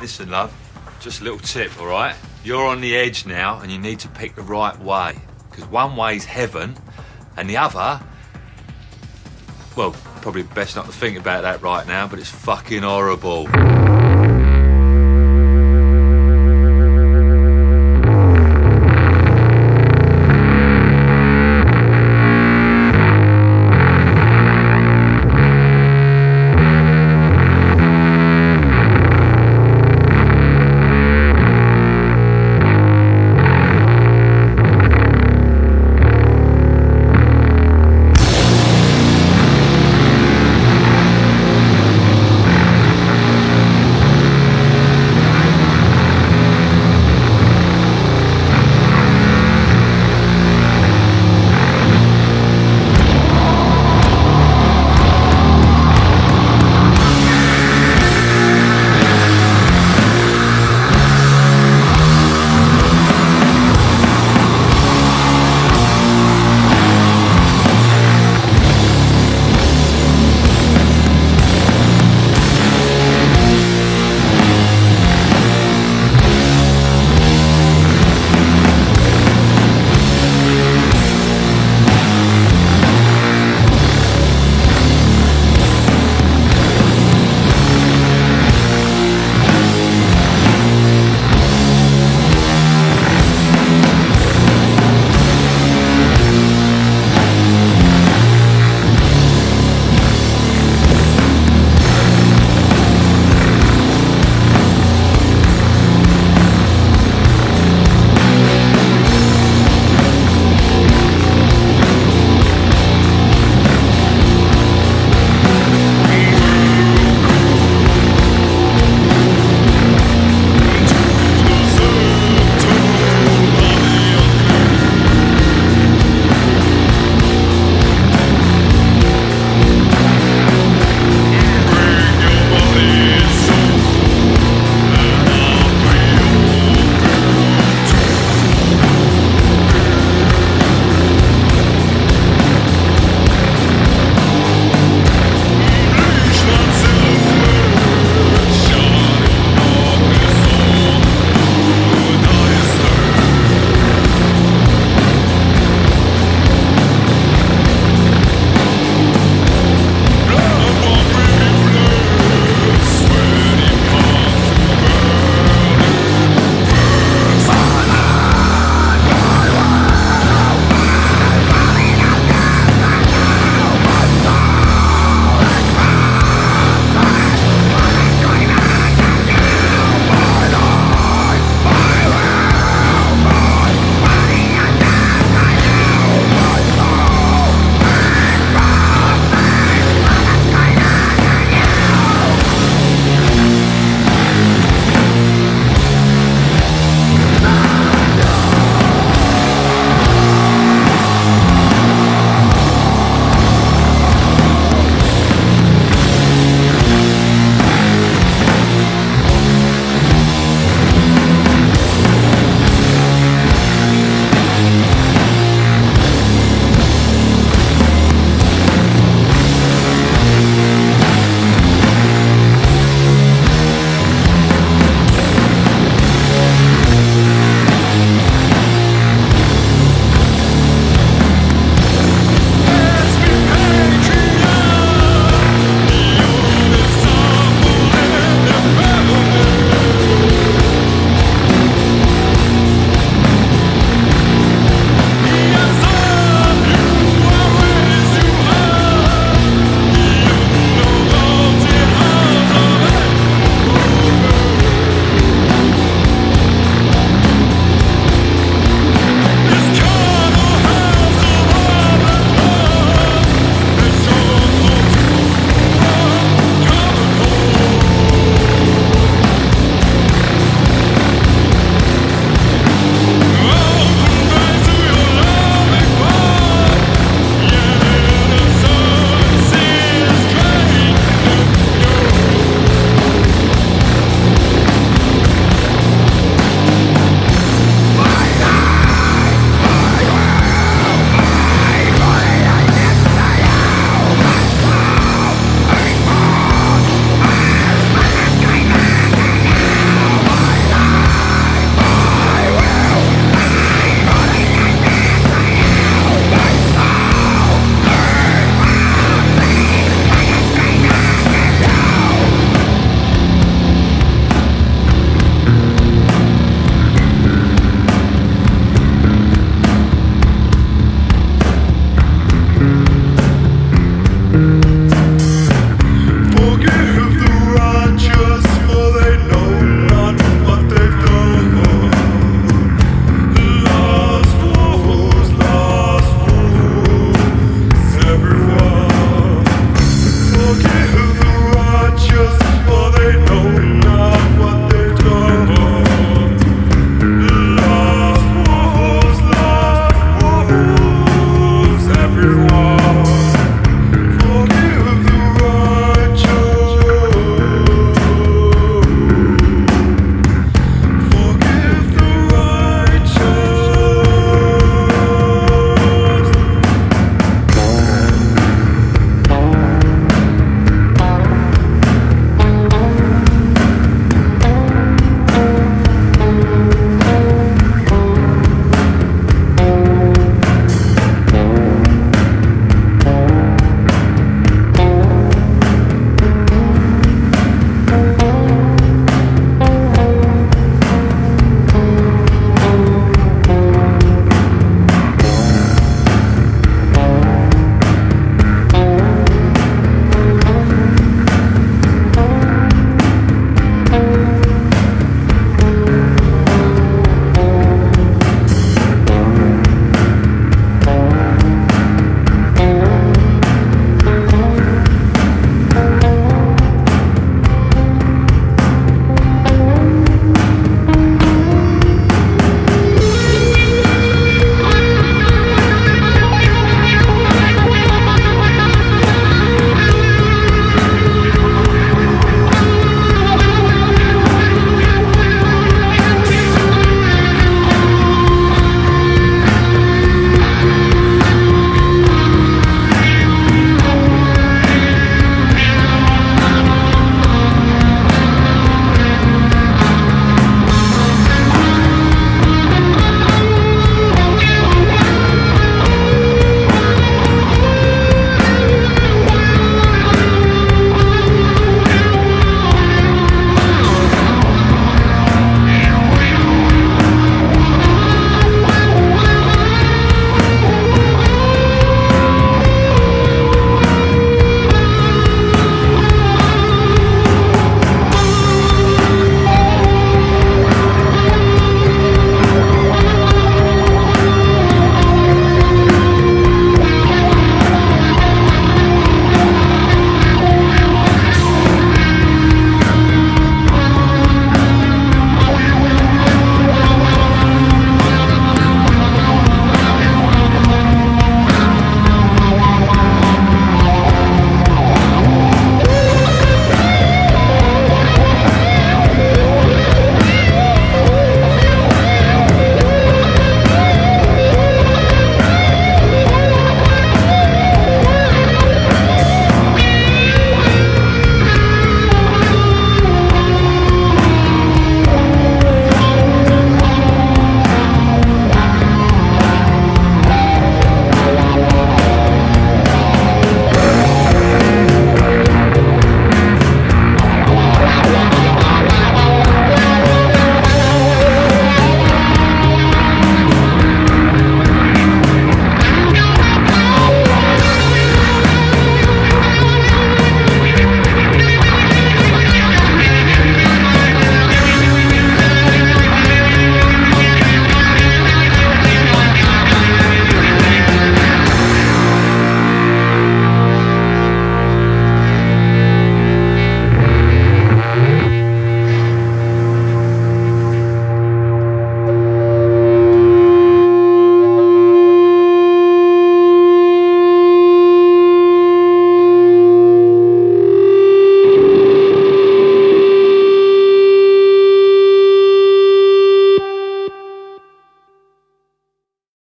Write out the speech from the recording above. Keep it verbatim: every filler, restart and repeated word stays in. Listen, love, just a little tip, all right? You're on the edge now, and you need to pick the right way. Because one way's heaven, and the other... Well, probably best not to think about that right now, but it's fucking horrible.